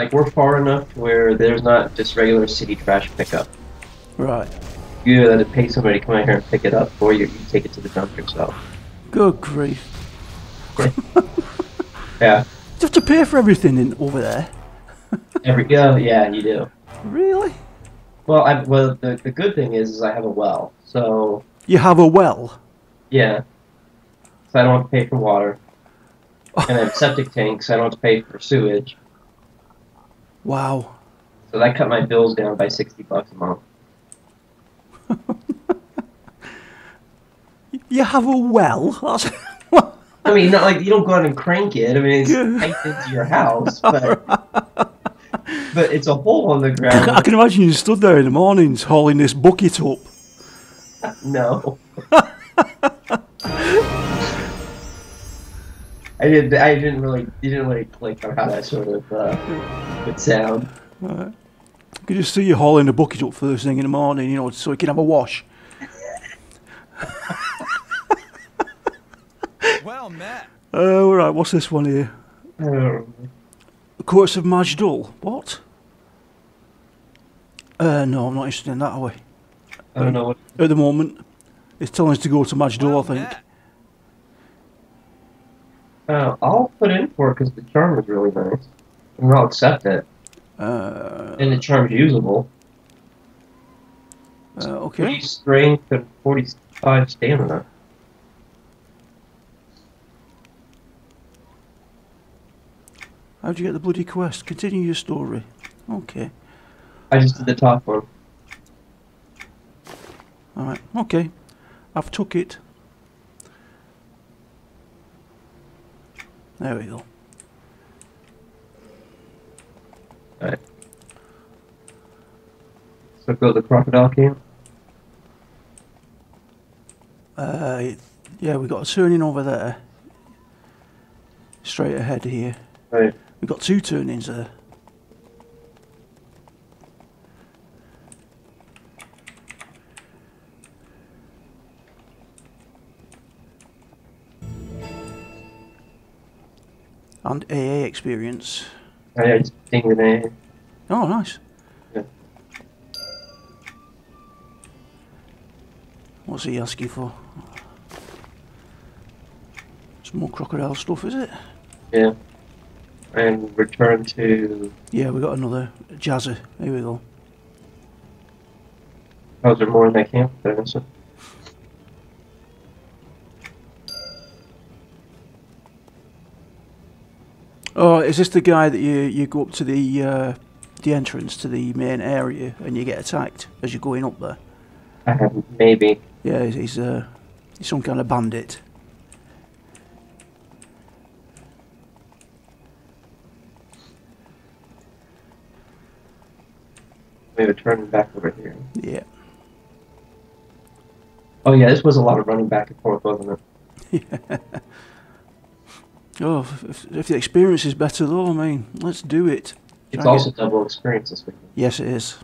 Like, we're far enough where there's not just regular city trash pickup. Right. You either have to pay somebody to come out here and pick it up, or you take it to the dump yourself. Good grief. Yeah. You have to pay for everything in over there. Yeah, you do. Really? Well, the good thing is I have a well, so... You have a well? Yeah. So I don't have to pay for water. And I have septic tanks, so I don't have to pay for sewage. Wow. So that cut my bills down by $60 a month. You have a well? That's... I mean, not like you don't go out and crank it. I mean, it's piped into your house, but but it's a hole on the ground. I can imagine you stood there in the mornings hauling this bucket up. No. You didn't really click on how that sort of would sound. Right. I could just see you hauling the bucket up first thing in the morning, you know, so you can have a wash. Well met. All right, what's this one here? The Courts of Maj'Dul. What? No, I'm not interested in that, are we? I don't know. What... At the moment, it's telling us to go to Maj'Dul, well, I think. Met. I'll put in for it because the charm is really nice, and I'll accept it. And the charm's usable. Okay. 30 strength and 45 stamina. How'd you get the bloody quest? Continue your story. Okay. I just did the top one. Alright, okay. I've took it. There we go. Alright. So go to the crocodile camp? Yeah, we got a turning over there. Straight ahead here. Right. We've got two turnings there. And AA experience. Oh, yeah, just ding with AA. Oh, nice. Yeah. What's he asking for? Some more crocodile stuff, is it? Yeah. And return to... Yeah, we got another Jazzer. Here we go. Oh, is there more in that camp? Did I miss it? Oh, is this the guy that you go up to the entrance to the main area and you get attacked as you're going up there? Maybe. Yeah, he's some kind of bandit. Maybe turn back over here. Yeah. Oh yeah, this was a lot of running back and forth, wasn't it? Yeah. Oh, if the experience is better though, I mean, let's do it. It's also double experience this week. Yes, it is.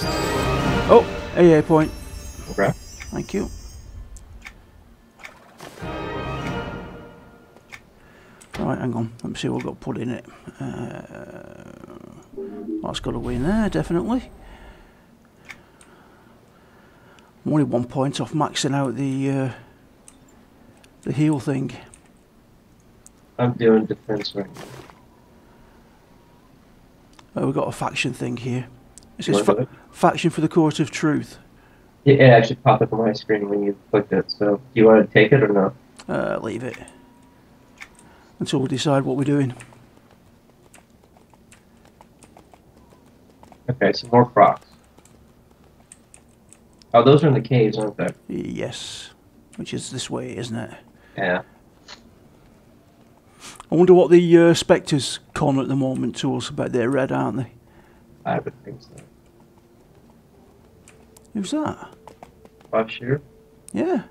Oh, AA point. Okay. Thank you. Right, hang on. Let me see what we've got put in it. That's got to win there, definitely. I'm only 1 point off maxing out the heal thing. I'm doing defense right now. Oh, we've got a faction thing here. It says faction for the Court of Truth. It actually popped up on my screen when you clicked it, so do you want to take it or not? Leave it. Until we decide what we're doing. Okay, some more props. Oh, those are in the caves, aren't they? Yes. Which is this way, isn't it? Yeah. I wonder what the Spectres con at the moment to us about. They're red, aren't they? I would think so. Who's that? Five Shear? Yeah.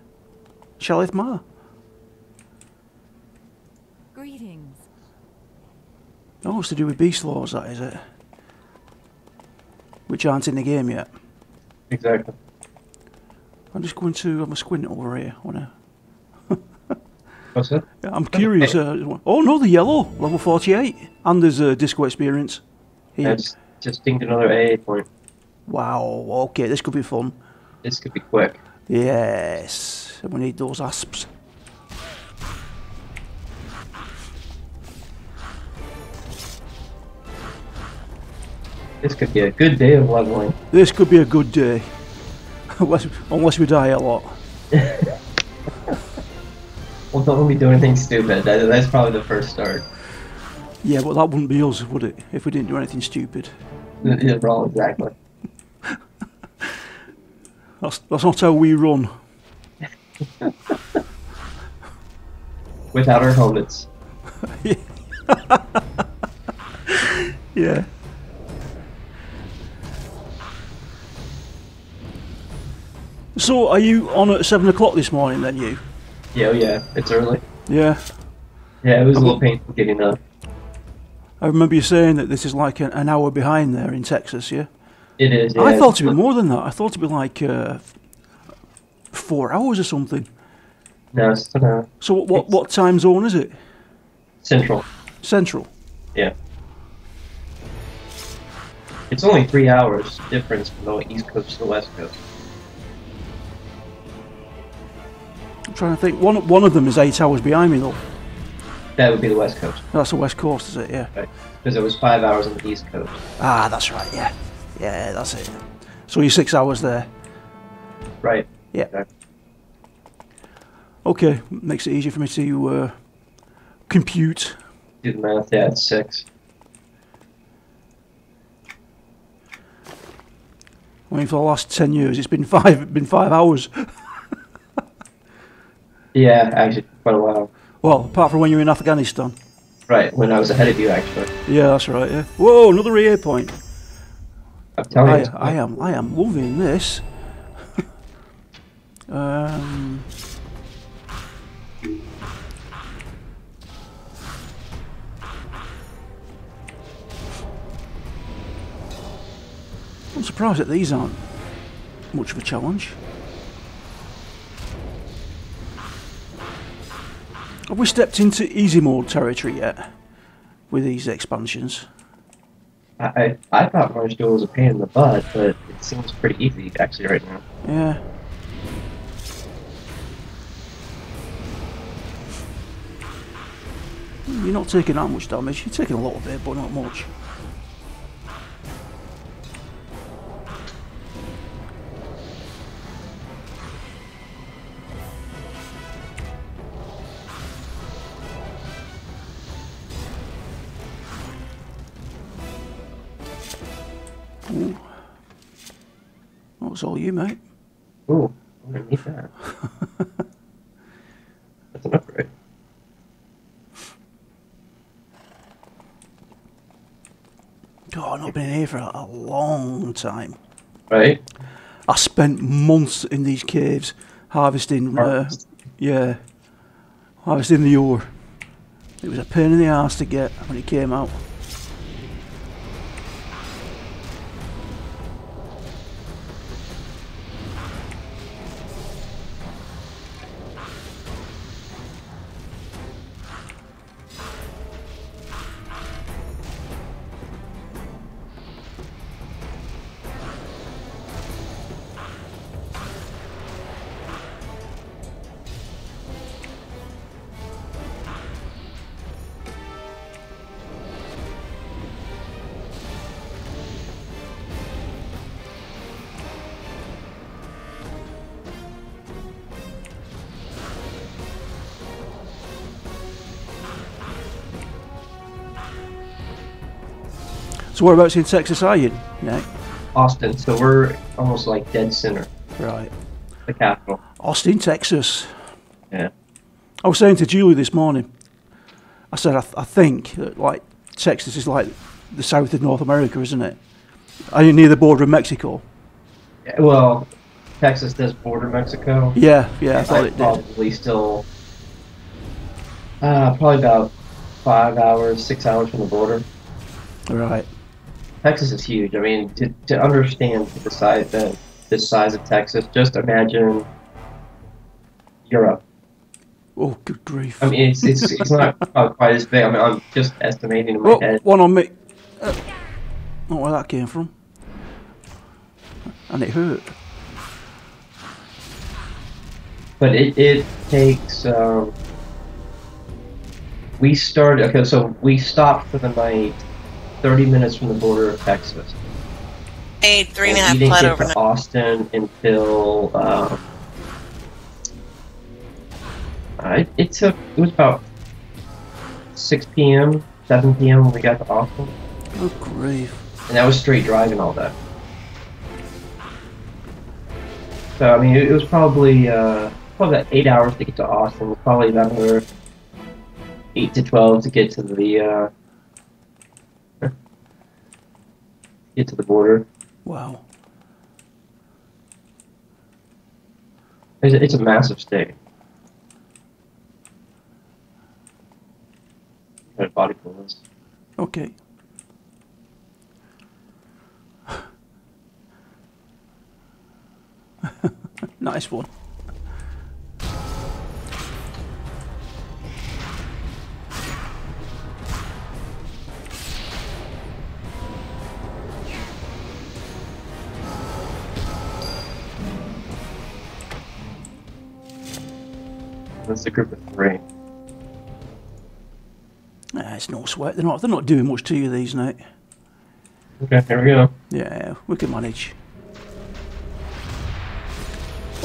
Shalith Mar. Greetings. Oh, it's to do with Beast Laws, that is it? Which aren't in the game yet. Exactly. I'm just going to have a squint over here. What's that? I'm curious. Oh no, the yellow, level 48, and there's a disco experience. Here. I just pinged another AA point. Wow. Okay, this could be fun. This could be quick. Yes, we need those asps. This could be a good day of leveling. This could be a good day. Unless we die a lot. Well, don't we do anything stupid. That's probably the first start. Yeah, but that wouldn't be us, would it? If we didn't do anything stupid. Yeah, wrong, exactly. That's not how we run. Without our helmets. Yeah. So, are you on at 7 o'clock this morning then, you? Yeah, yeah, it's early. Yeah. Yeah, it was a little painful getting up. I remember you saying that this is like an hour behind there in Texas, yeah? It is, yeah. I thought it'd be more than that. I thought it'd be like 4 hours or something. No, it's not an hour. So what time zone is it? Central. Central? Yeah. It's only 3 hours difference from the East Coast to the West Coast. Trying to think, one of them is 8 hours behind me though. That would be the West Coast. That's the West Coast, is it? Yeah. Right. Because it was 5 hours on the East Coast. Ah, that's right. Yeah, yeah, that's it. So you're 6 hours there. Right. Yeah. Exactly. Okay, makes it easier for me to compute. Do the math. Yeah, it's 6. I mean, for the last 10 years, it's been 5. It's been 5 hours. Yeah, actually, quite a while. Well, apart from when you were in Afghanistan. Right, when I was ahead of you, actually. Yeah, that's right, yeah. Whoa, another EA point. I'm telling you. I am loving this. I'm surprised that these aren't much of a challenge. Have we stepped into easy mode territory yet with these expansions? I thought Maj'Dul was a pain in the butt, but it seems pretty easy actually right now. Yeah. You're not taking that much damage. You're taking a little bit, but not much. That's all you, mate. Oh, I'm going to need that. That's an upgrade. God, I've not been here for a long time. Right? I spent months in these caves harvesting, harvesting the ore. It was a pain in the arse to get when it came out. So whereabouts in Texas are you, Nick? Austin, so we're almost like dead center. Right. The capital. Austin, Texas. Yeah. I was saying to Julie this morning, I said, I think that like Texas is like the south of North America, isn't it? Are you near the border of Mexico? Yeah, well, Texas does border Mexico. Yeah, yeah, I thought it probably did. Probably still, probably about 5 hours, 6 hours from the border. Right. Texas is huge. I mean, to understand the size of Texas, just imagine Europe. Oh, good grief. I mean, it's not quite as big. I mean, I'm just estimating in my head. One on me. Not where that came from. And it hurt. But it takes... we started... Okay, so we stopped for the night 30 minutes from the border of Texas. I ate 3.5 blood overnight. We didn't get to Austin until... it was about 6 p.m., 7 p.m. when we got to Austin. Oh, grief. And that was straight drive and all that. So, I mean, it was probably, about 8 hours to get to Austin, probably another 8 to 12 to get to the, get to the border. Wow. It's a massive state. Got a body for this. Okay. Nice one. That's a group of 3. It's no sweat. They're not doing much to you these night. Okay, here we go. Yeah, we can manage.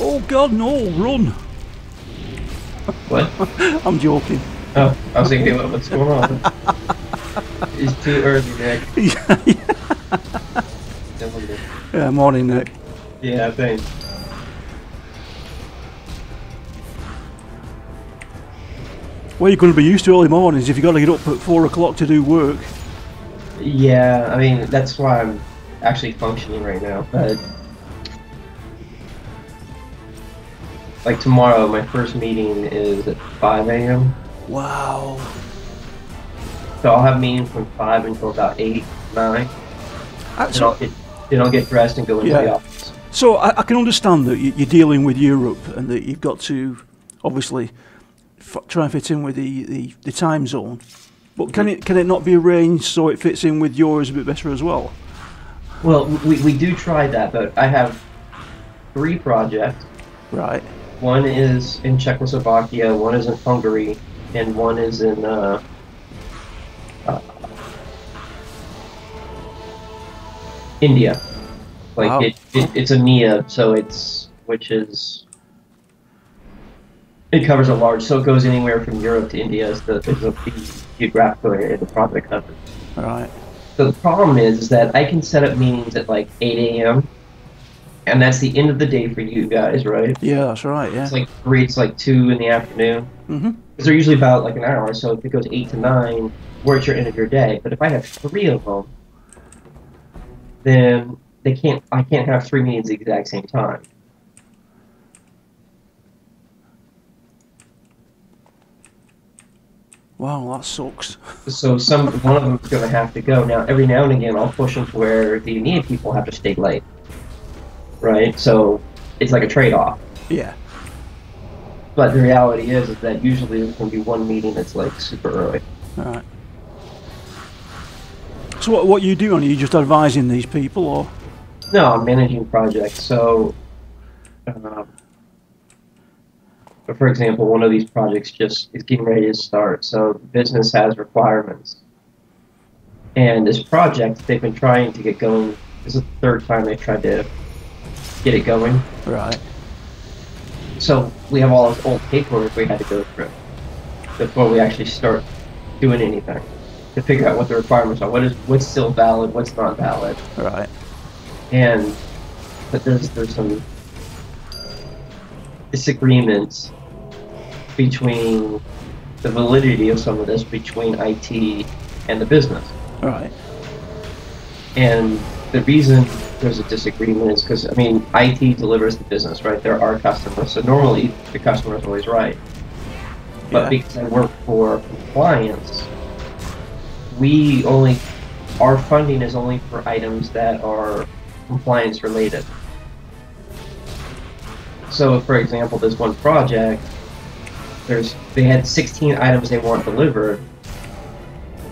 Oh God, no! Run! What? I'm joking. Oh, I was thinking, what's going on? It's too early, Nick. Yeah, morning, Nick. Yeah, thanks. Well, you're going to be used to early mornings if you've got to get up at 4 o'clock to do work. Yeah, I mean, that's why I'm actually functioning right now. But like tomorrow, my first meeting is at 5 a.m. Wow. So I'll have meetings from 5 until about 8, 9. Actually, then I'll get dressed and go into the office. So I can understand that you're dealing with Europe and that you've got to, obviously, try and fit in with the time zone, but can it not be arranged so it fits in with yours a bit better as well? Well, we do try that, but I have 3 projects. Right. One is in Czechoslovakia, one is in Hungary, and one is in India. Like wow. It's EMEA, so it covers a large, so it goes anywhere from Europe to India as the geographical area the project covers. All right. So the problem is that I can set up meetings at like 8 a.m. and that's the end of the day for you guys, right? Yeah, that's right. Yeah. It's like 3. It's like 2 in the afternoon. Mm-hmm. Because they're usually about like an hour. So if it goes 8 to 9, we're at your end of your day. But if I have 3 of them, then they can't. I can't have 3 meetings at the exact same time. Wow, that sucks. So one of them is going to have to go. Now, every now and again, I'll push them to where the EMEA people have to stay late, right? So it's like a trade-off. Yeah. But the reality is that usually there's going to be one meeting that's like super early. All right. So what are you doing? Are you just advising these people, or? No, I'm managing projects. So, for example, one of these projects just is getting ready to start, so the business has requirements. And this project, they've been trying to get going. This is the 3rd time they've tried to get it going. Right. So we have all this old paperwork we had to go through before we actually start doing anything to figure out what the requirements are. What's still valid, what's not valid. Right. And but there's some disagreements between the validity of some of this between IT and the business. Right. And the reason there's a disagreement is because, I mean, IT delivers the business, right? They're our customers, so normally the customer is always right. But because I work for compliance, our funding is only for items that are compliance related. So, for example, this one project, they had 16 items they want delivered,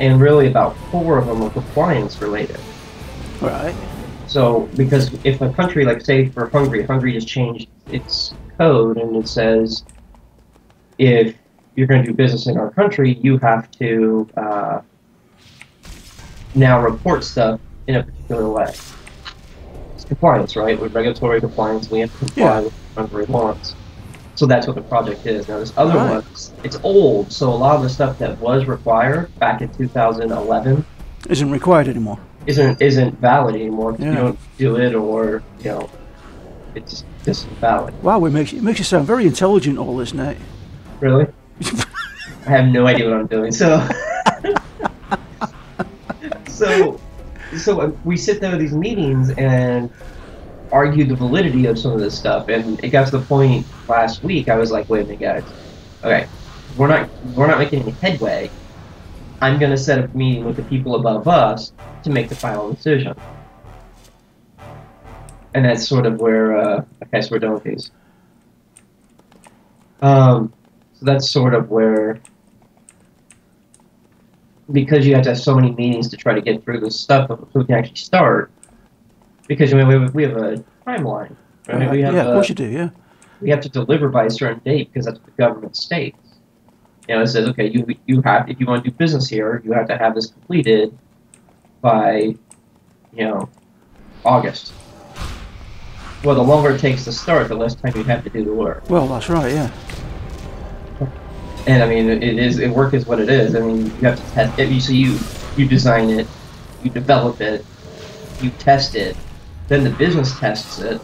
and really about 4 of them were compliance related. Right. So, because if a country, like say for Hungary, Hungary has changed its code and it says, if you're going to do business in our country, you have to now report stuff in a particular way. It's compliance, right? With regulatory compliance, we have to comply with what Hungary wants. So that's what the project is. Now, this other one, it's old, so a lot of the stuff that was required back in 2011 isn't required anymore. Isn't valid anymore. If you don't do it, or you know, it's just valid. Wow, it makes you sound very intelligent, all this, Nate. Really? I have no idea what I'm doing. So, so we sit there at these meetings and argue the validity of some of this stuff, and it got to the point last week I was like, wait a minute, guys. Okay, we're not making any headway. I'm going to set up a meeting with the people above us to make the final decision. And that's sort of where I guess we're done with these. So that's sort of where, because you have to have so many meetings to try to get through this stuff so we can actually start, because I mean, we have a timeline. Right? We have of course you do, We have to deliver by a certain date because that's what the government states. You know, it says, okay, you have, if you want to do business here, you have to have this completed by, you know, August. Well, the longer it takes to start, the less time you have to do the work. Well, that's right, yeah. And I mean, work is what it is. I mean, you have to test it. So you design it, you develop it, you test it, then the business tests it,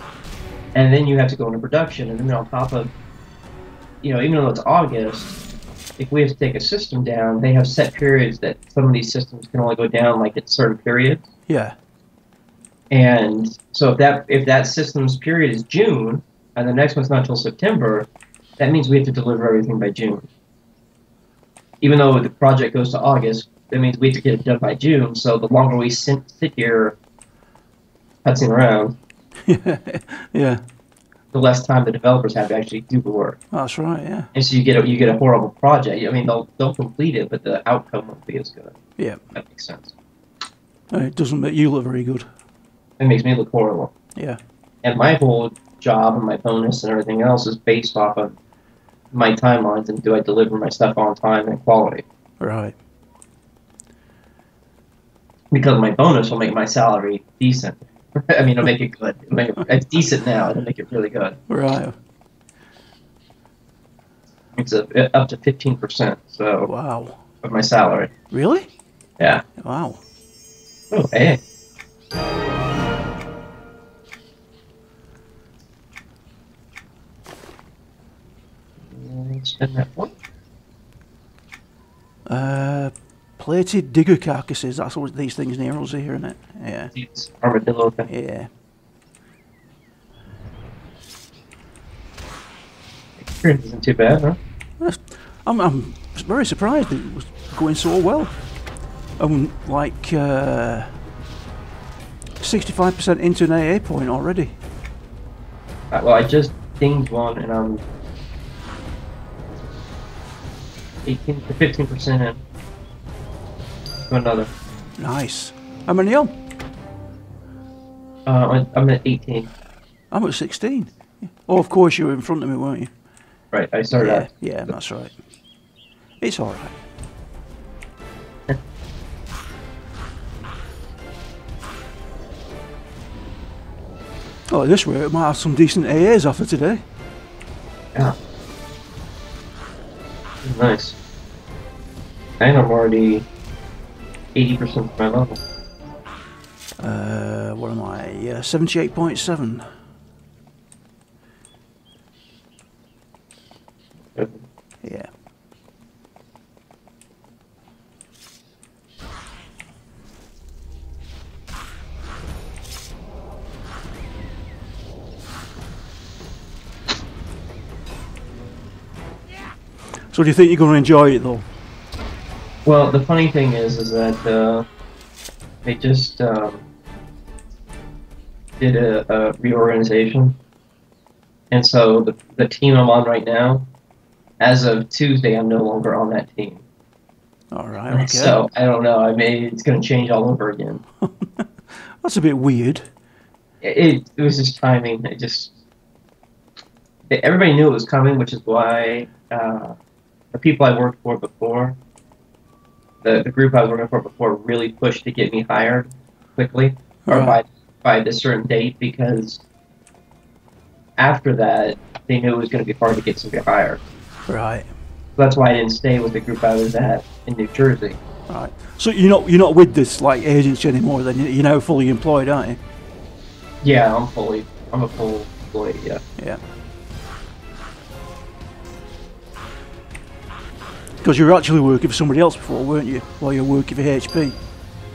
and then you have to go into production. And then on top of, you know, even though it's August, if we have to take a system down, they have set periods that some of these systems can only go down, like at certain periods. Yeah. And so if that system's period is June, and the next one's not until September, that means we have to deliver everything by June. Even though the project goes to August, that means we have to get it done by June. So the longer we sit here putzing around, the less time the developers have to actually do the work. That's right, yeah. And so you get a horrible project. I mean, they'll complete it, but the outcome won't be as good. Yeah, that makes sense. It doesn't make you look very good. It makes me look horrible. Yeah. And my whole job and my bonus and everything else is based off of my timelines and do I deliver my stuff on time and quality. Right. Because my bonus will make my salary decent. I mean, it'll make it good. It'll make it's decent now. It'll make it really good. Right. It's up to 15%. So. Wow. Of my salary. Really? Yeah. Wow. Oh, hey. Spend that one. Plated digger carcasses, that's what these things near us here, isn't it? Yeah. It's armadillo thing. Yeah. Experience isn't too bad, huh? I'm very surprised that it was going so well. Like 65% into an AA point already. Well, I just dinged one and I'm 18 to 15% in. Another. Nice. How many on? I'm at 18. I'm at 16. Oh, of course you were in front of me, weren't you? Right, I started out. Yeah, that's right. It's alright. Oh, this way it might have some decent AAs after today. Yeah. Nice. And I'm already 80% of my level. What am I? 78.7. Okay. Yeah. So do you think you're going to enjoy it though? Well, the funny thing is that they just did a reorganization, and so the team I'm on right now as of Tuesday, I'm no longer on that team. All right. Okay. So I don't know. Maybe it's going to change all over again. That's a bit weird. It was just timing. It just everybody knew it was coming, which is why the people I worked for before, the group I was working for before, really pushed to get me hired quickly or by this certain date, because after that they knew it was going to be hard to get somebody hired. Right. So that's why I didn't stay with the group I was at in New Jersey. Right. So you're not with this like agency anymore. Then you're now fully employed, aren't you? Yeah, I'm a full employee. Yeah. Yeah. Because you were actually working for somebody else before, weren't you? While you were working for HP.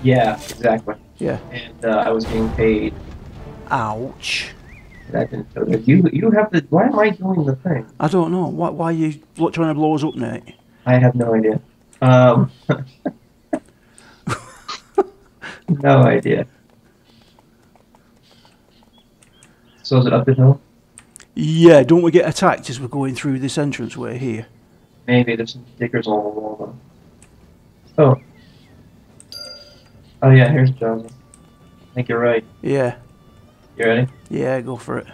Yeah, exactly. Yeah. And I was being paid. Ouch. That didn't feel good. You have to. Why am I doing the thing? I don't know. Why are you trying to blow us up, Nate? I have no idea. No idea. So is it up the hill? Yeah. Don't we get attacked as we're going through this entranceway here? Maybe there's some stickers all the wall though. Oh yeah, here's Johnny. I think you're right. Yeah. You ready? Yeah, go for it.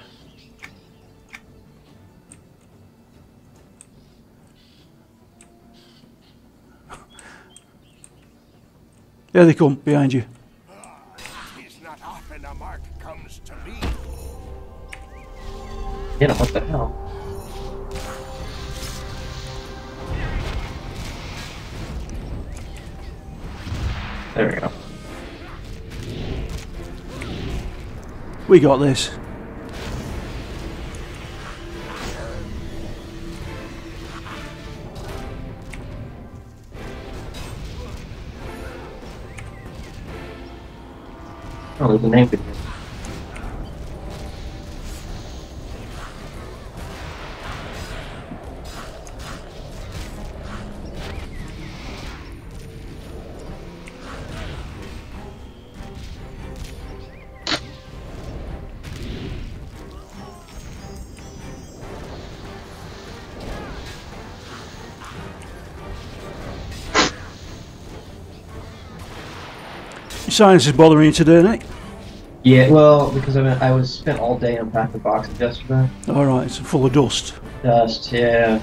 There they come, behind you. It's not often a mark comes to me. You know, what the hell? There we go. We got this. Oh, there's a name for this. Science is bothering you today, Nick? Yeah, well, because I spent all day unpacking boxes yesterday. All right, it's full of dust. Dust, yeah.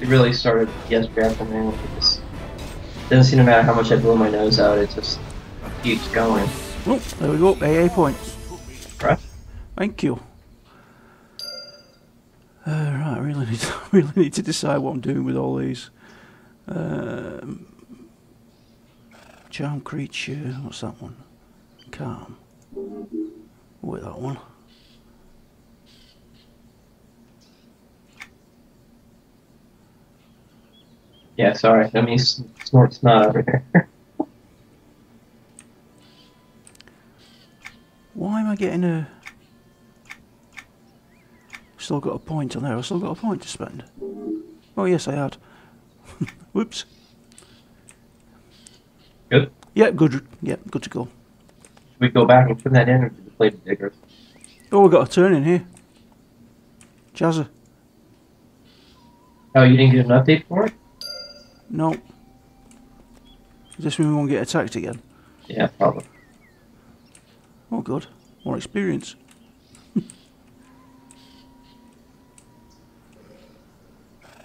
It really started yesterday afternoon. It doesn't seem to matter how much I blow my nose out; it just keeps going. Oh, there we go. AA points. Right. Thank you. Right, I really need to decide what I'm doing with all these. Charm creature, what's that one? Calm. With that one. Yeah, sorry, I mean, Snort's not over here. Why am I getting a... Still got a point on there, I've still got a point to spend. Oh yes, I had. Whoops. Good? Yeah, good. Yeah, good to go. Should we go back and put that in, or do we play the diggers? Oh, we got a turn in here. Jazza. Oh, you didn't get an update for it? No. Does this mean we won't get attacked again? Yeah, probably. Oh, good. More experience.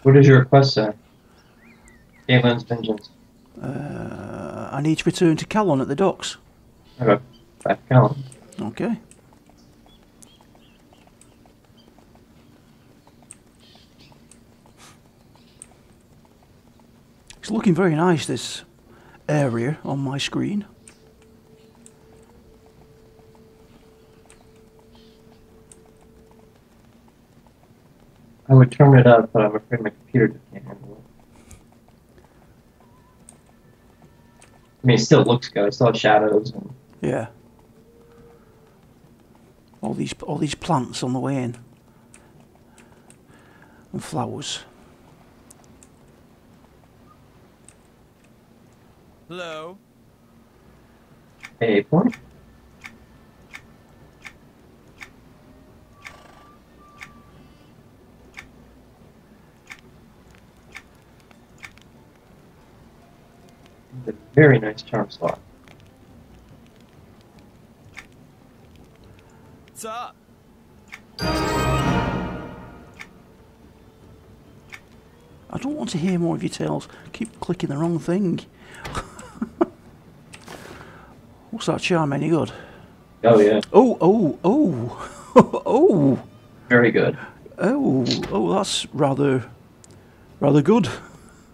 What does your request say? Galen's Vengeance. I need to return to Calon at the docks. Okay, back to Calon. Okay. It's looking very nice, this area on my screen. I would turn it up, but I'm afraid my computer just can't handle it. I mean, it still looks good. It still has shadows. And yeah. All these plants on the way in, and flowers. Hello. Hey, point. very nice charm slot. What's up? I don't want to hear more of your tales. Keep clicking the wrong thing. What's that charm? Any good? Oh yeah. Oh oh oh oh. Very good. Oh oh, that's rather good.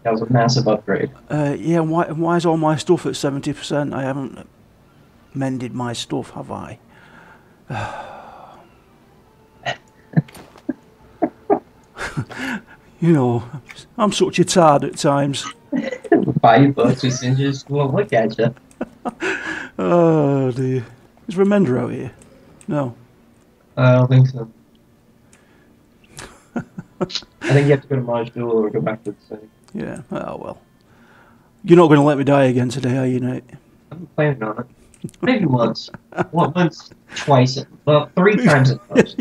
That was a massive upgrade. Yeah. Why is all my stuff at 70%? I haven't mended my stuff, have I? You know, I'm such a tad at times. Buy books and just won't look at you. Oh dear. Is Remender out here? No. I don't think so. I think you have to go to Maj'Dul or go back to the city. Yeah, oh well. You're not going to let me die again today, are you, Nate? I'm planning on it. Maybe once. Well, once, twice, well, 3 times at most.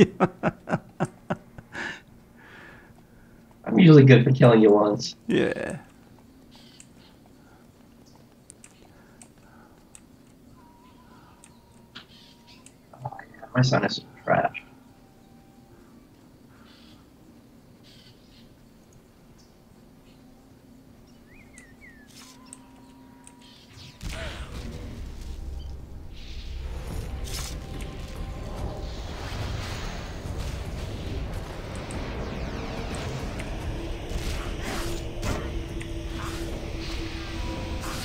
I'm usually good for killing you once. Yeah. Oh, yeah. My son is trash.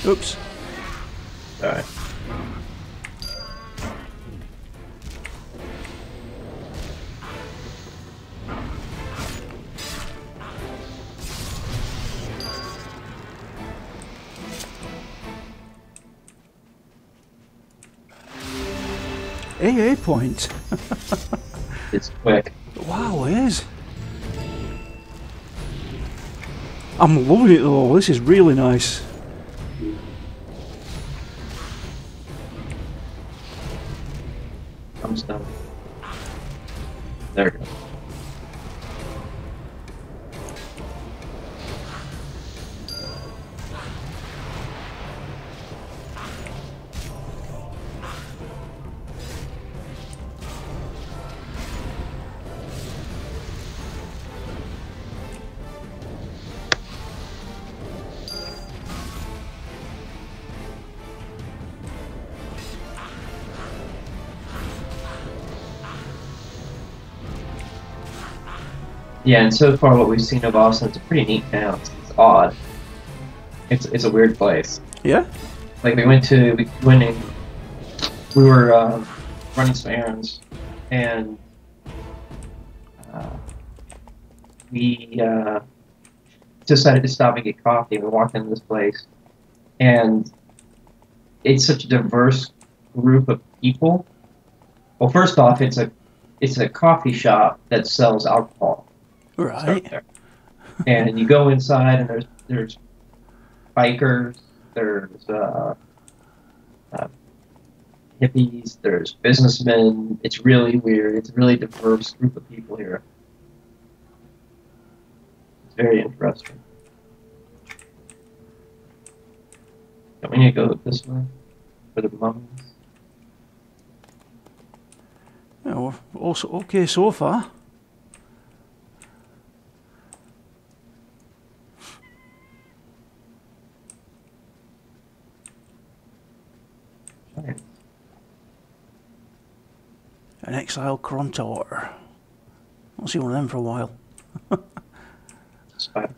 Oops. All right. AA point. It's quick. Wow, it is. I'm loving it though. This is really nice. Stuff. There we go. Yeah, and so far what we've seen of Austin's a pretty neat town. It's odd. It's a weird place. Yeah. Like we were running some errands, and we decided to stop and get coffee. We walked into this place, and it's such a diverse group of people. Well, first off, it's a coffee shop that sells alcohol. Right. And you go inside, and there's bikers, there's hippies, there's businessmen. It's really weird. It's a really diverse group of people here. It's very interesting. Don't we need to go this way for the mummies? Yeah, we're also okay so far. An exile Krontor. I'll see one of them for a while. Spider.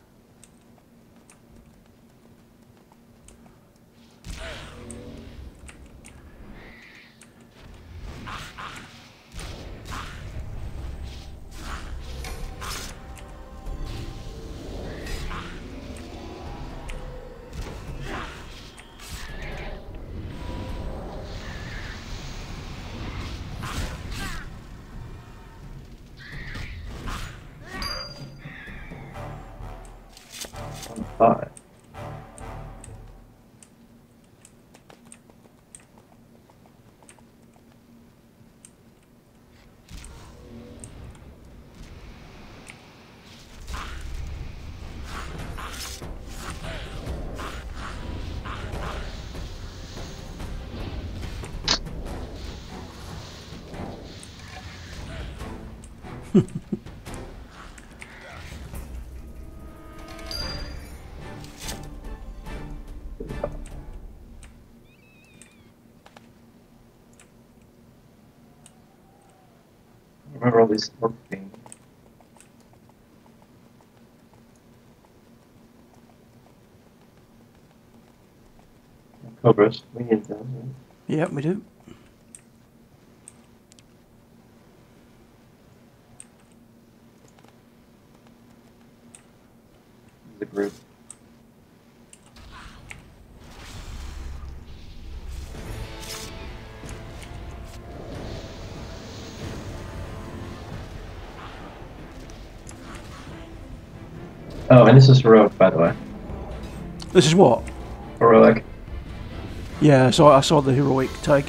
Where all this working? Cobras, we need them. Right? Yeah, we do. The group. Oh, and this is heroic, by the way. This is what? Heroic. Yeah, so I saw the heroic tag.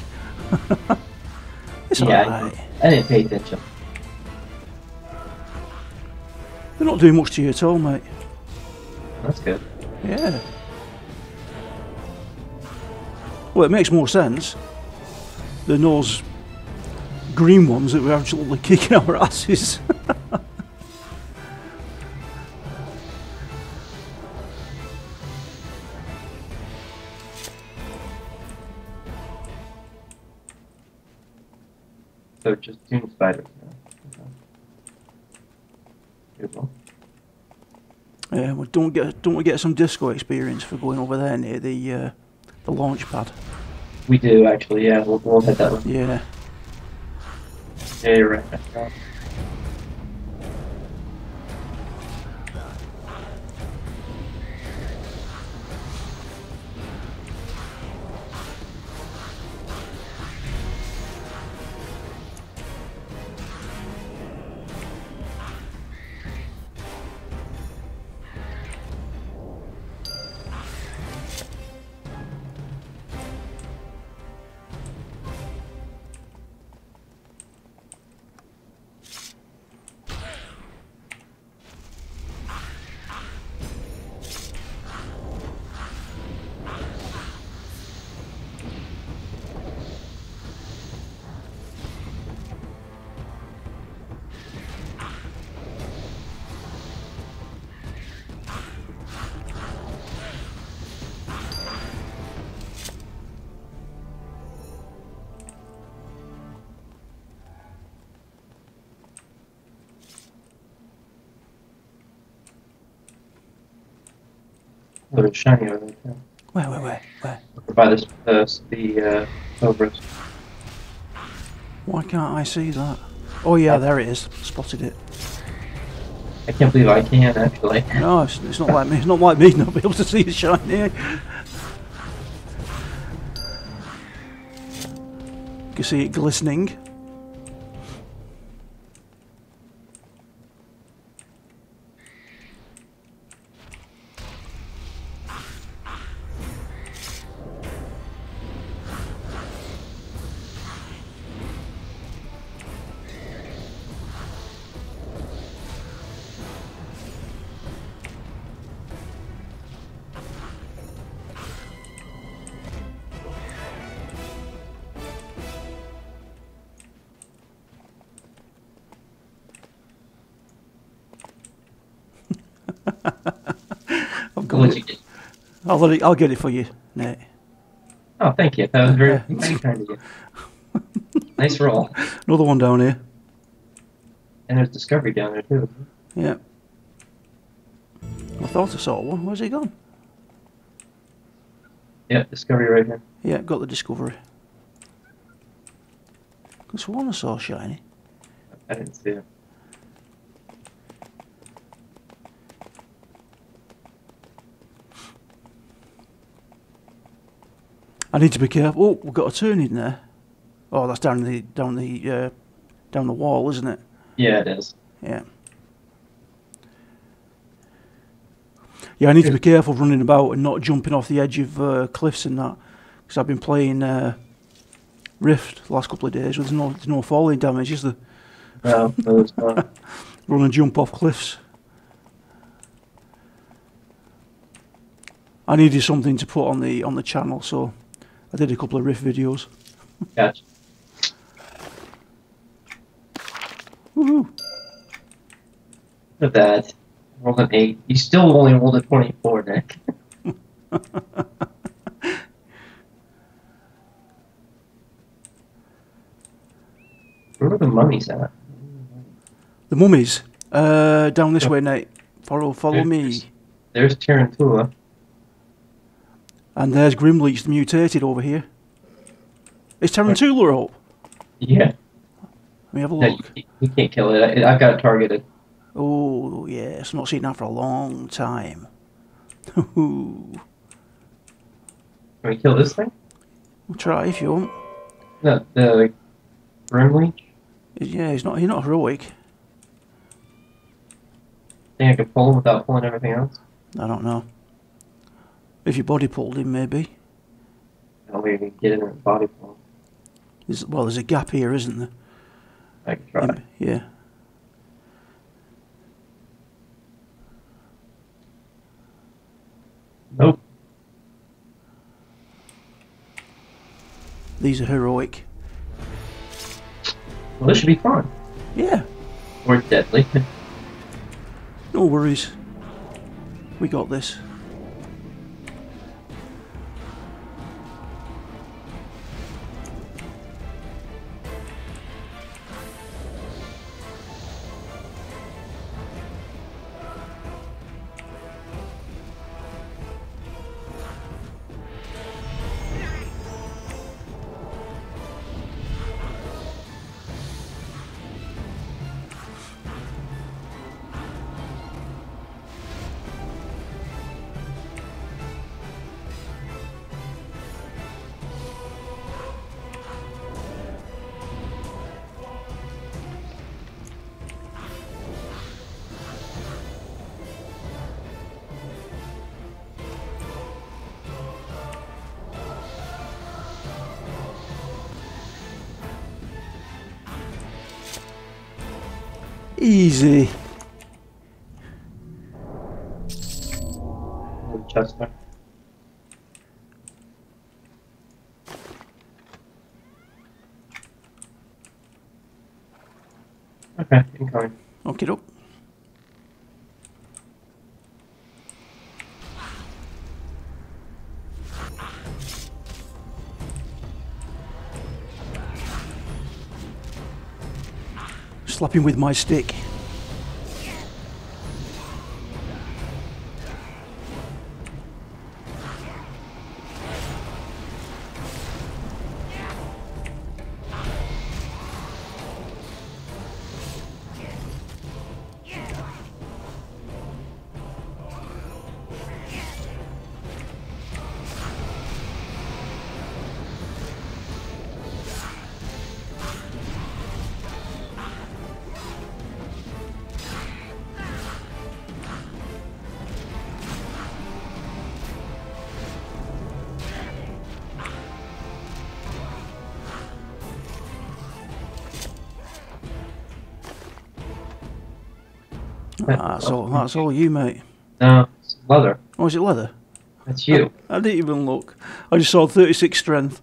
It's yeah, alright. I didn't pay attention. They're not doing much to you at all, mate. That's good. Yeah. Well, it makes more sense than those green ones that were absolutely kicking our asses. So just two spiders now. Beautiful. Yeah, well, don't we get some disco experience for going over there near the launch pad? We do actually, yeah. We'll hit that one. Yeah. Yeah, you're right. Little shiny over there. Where? By the Cobras. Why can't I see that? Oh yeah, there it is. Spotted it. I can't believe I can actually. No, it's not like me. It's not like me not be able to see the shiny. You can see it glistening. I'll get it for you, Nate. Oh, thank you. That was very kind of you. Nice roll. Another one down here. And there's Discovery down there, too. Yeah. I thought I saw one. Where's he gone? Yeah, Discovery right here. Yeah, got the Discovery. That's one I saw shiny. I didn't see it. I need to be careful. Oh, we've got a turn in there. Oh, that's down the wall, isn't it? Yeah, it is. Yeah. Yeah, I need to be careful running about and not jumping off the edge of cliffs and that, because I've been playing Rift the last couple of days. There's no falling damage, is there? No, there's not. Run and jump off cliffs. I needed something to put on the channel, so. I did a couple of riff videos. Gotcha. Woohoo! for that. Rolled an 8. You still only rolled a 24, Nick. Where are the mummies at? The mummies? Down this way, Nate. Follow me. There's Tarantula. And there's Grimleach the mutated over here. Is Tarantula up? Yeah. Let me have a look. You can't kill it. I've got it targeted. Oh, yes. Not seen that for a long time. Can we kill this thing? We'll try if you want. No, the Grimleach? Yeah, he's not heroic. Think I could pull him without pulling everything else? I don't know. If your body pulled him, maybe. I'll maybe get in and body pull. Well, there's a gap here, isn't there? I can try. Yeah. Nope. These are heroic. Well, this should be fun. Yeah. Or deadly. No worries. We got this. Easy. Chester. Okay, incoming. Okay, doke. Slap him with my stick. That's all you, mate. No, it's leather. Oh, is it leather? That's you. I didn't even look. I just saw 36 strength.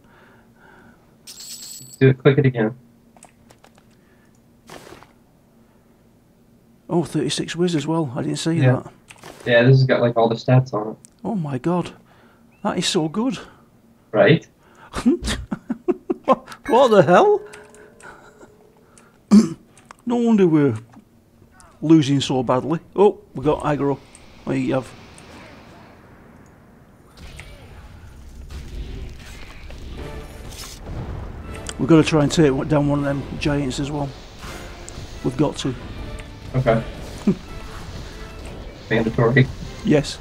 Do it, click it again. Oh, 36 whiz as well. I didn't see that. Yeah, this has got like all the stats on it. Oh my god. That is so good. Right? What the hell? No wonder we're losing so badly. Oh, we got aggro. There you have. We've got to try and take down one of them giants as well. We've got to. Okay. Mandatory. Yes.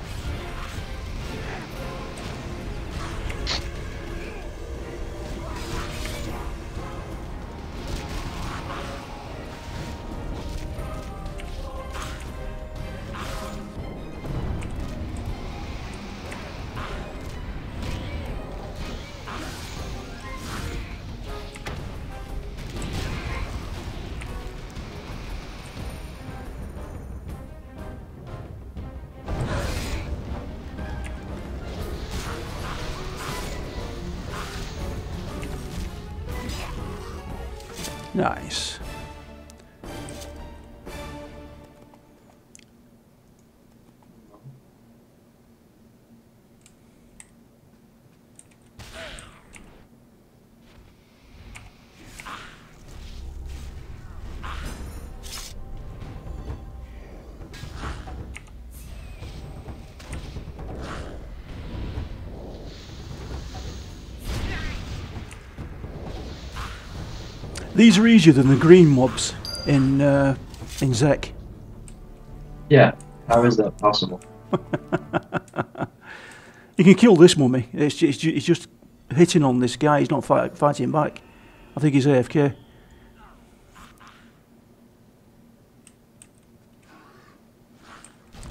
Nice. These are easier than the green mobs in Zek. Yeah, how is that possible? You can kill this mummy. It's just hitting on this guy. He's not fighting back. I think he's AFK.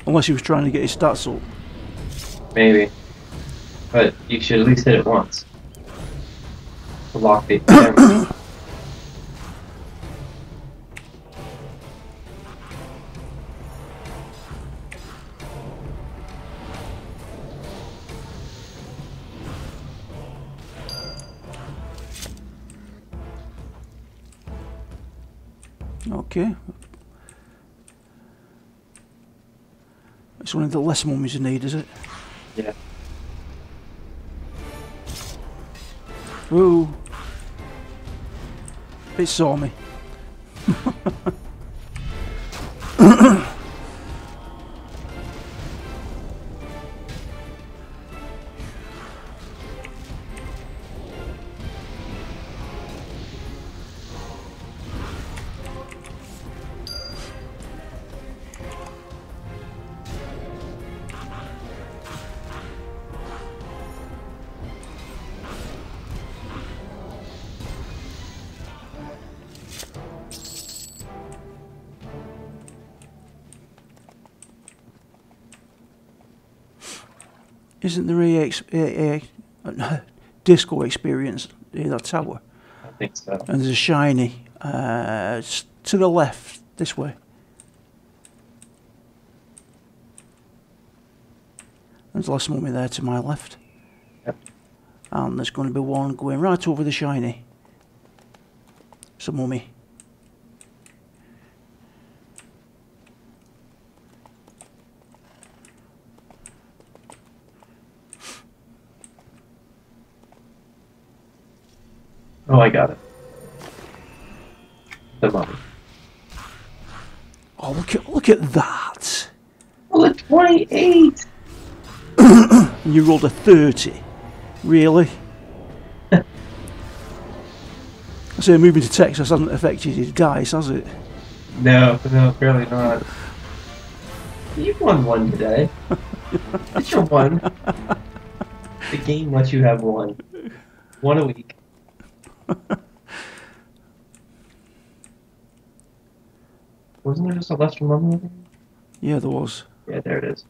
Unless he was trying to get his stats up. Maybe. But you should at least hit it once. To lock the camera. Okay. It's one of the less mummies you need, is it? Yeah. Whoa. It saw me. Isn't there a disco experience in that tower? I think so. And there's a shiny to the left, this way. There's the last mummy there to my left. Yep. And there's going to be one going right over the shiny. It's a mummy. Oh, I got it. The mummy. Oh, look at that! Well, it's 28. And you rolled a 30. Really? I say moving to Texas hasn't affected his dice, has it? No, no, clearly not. You've won one today. It's your one. The game lets you have one. One a week. Wasn't there just a left mummy? Yeah, there was. Yeah, there it is.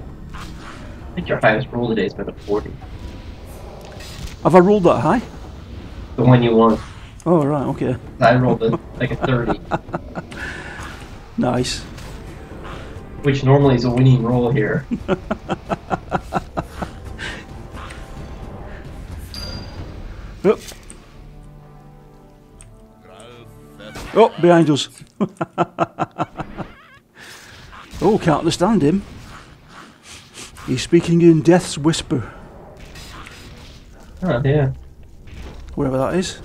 I think your highest roll today has been a 40. Have I rolled that high? The one you won. Oh, right, okay. I rolled it like a 30. Nice. Which normally is a winning roll here. Oh, behind us. Oh, can't understand him. He's speaking in death's whisper. Oh, yeah. Wherever that is.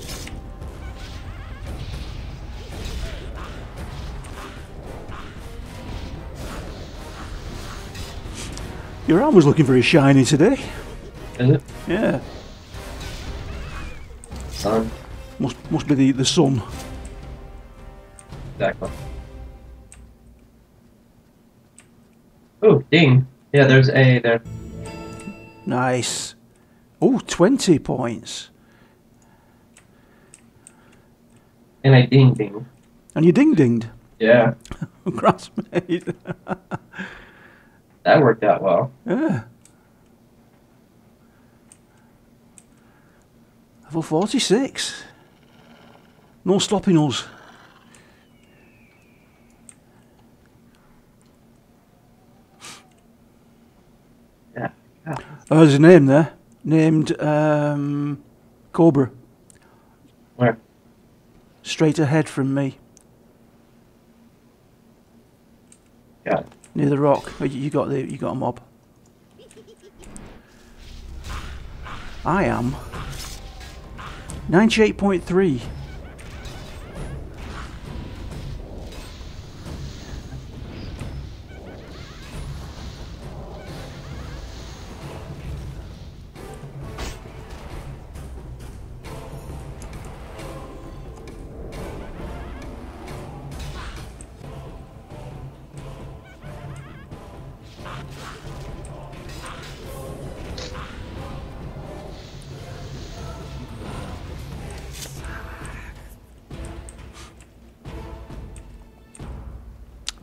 Your arm was looking very shiny today. Is it? Yeah. Sun. Must be the sun. Exactly. Oh, ding. Yeah, there's A there. Nice. Oh, 20 points. And I ding-dinged. And you ding-dinged? Yeah. Grass mate. That worked out well. Yeah. Level 46. No stopping us. Yeah. Oh, there's a name there. Named Cobra. Where? Straight ahead from me. Got it. Near the rock, you got a mob. I am 98.3.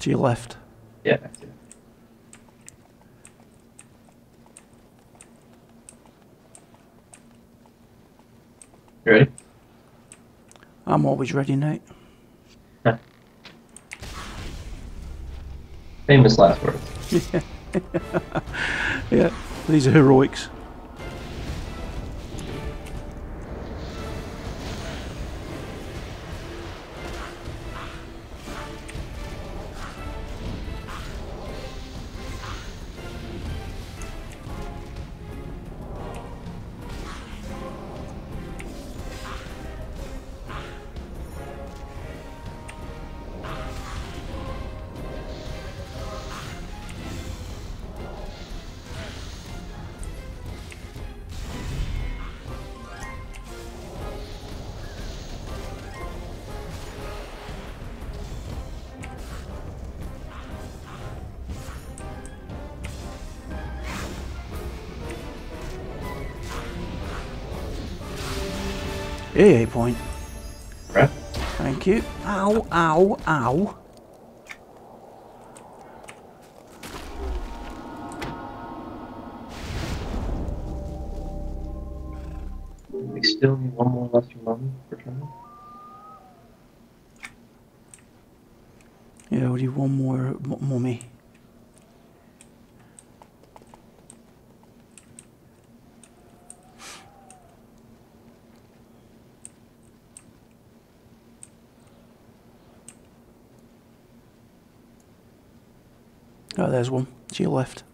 To your left. Yeah. You ready? I'm always ready, Nate. Famous last words. Yeah. Yeah, these are heroics. AA point. Right. Thank you. Ow, ow, ow. We still need one more left one for turn. Yeah, we need one more mummy. Oh, there's one. To your left.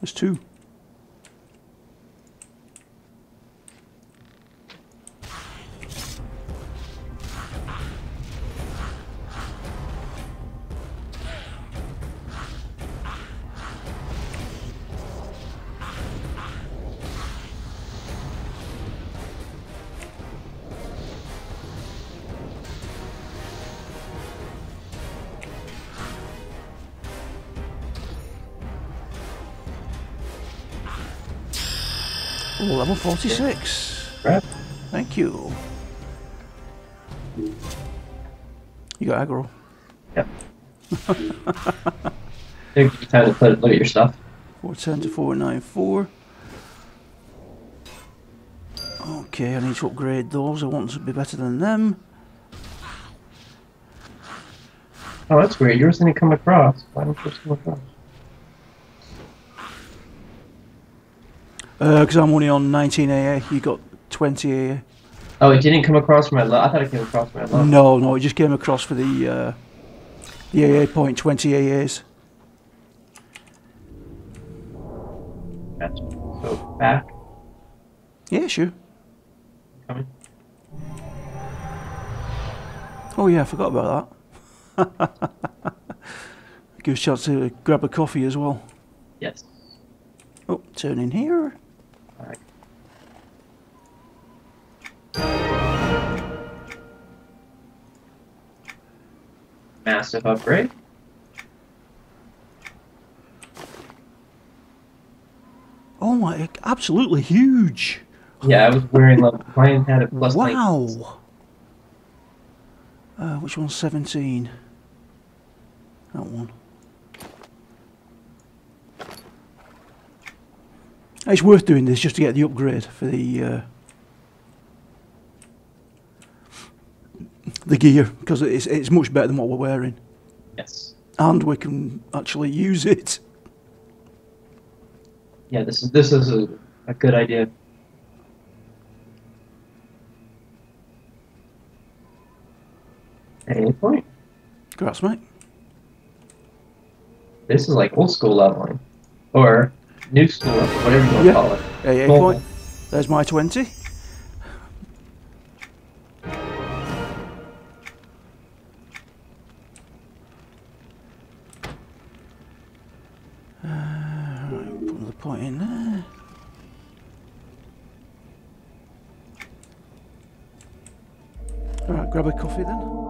There's two. Level 46. Right. Thank you. You got aggro. Yep. It's time to look at your stuff. 410 to 494. Okay, I need to upgrade those. I want them to be better than them. Oh, that's weird. Yours didn't come across. Why didn't yours come across? Because I'm only on 19 AA, you got 20 AA. Oh, it didn't come across for my level? I thought it came across for my level. No, no, it just came across for the AA point, 20 AAs. Gotcha. So, back? Yeah, sure. Coming. Oh yeah, I forgot about that. Gives a chance to grab a coffee as well. Yes. Oh, turn in here. Alright. Massive upgrade. Oh my, absolutely huge. Yeah, I was wearing level. Mine had a plus 19. Wow. Which one's 17? That one. It's worth doing this just to get the upgrade for the gear, because it's much better than what we're wearing. Yes. And we can actually use it. Yeah, this is a good idea. Any point? Congrats, mate. This is like old school leveling, or. New school, whatever you want to call it. AA point. There's my 20. Right, put another point in there. Alright, grab a coffee then.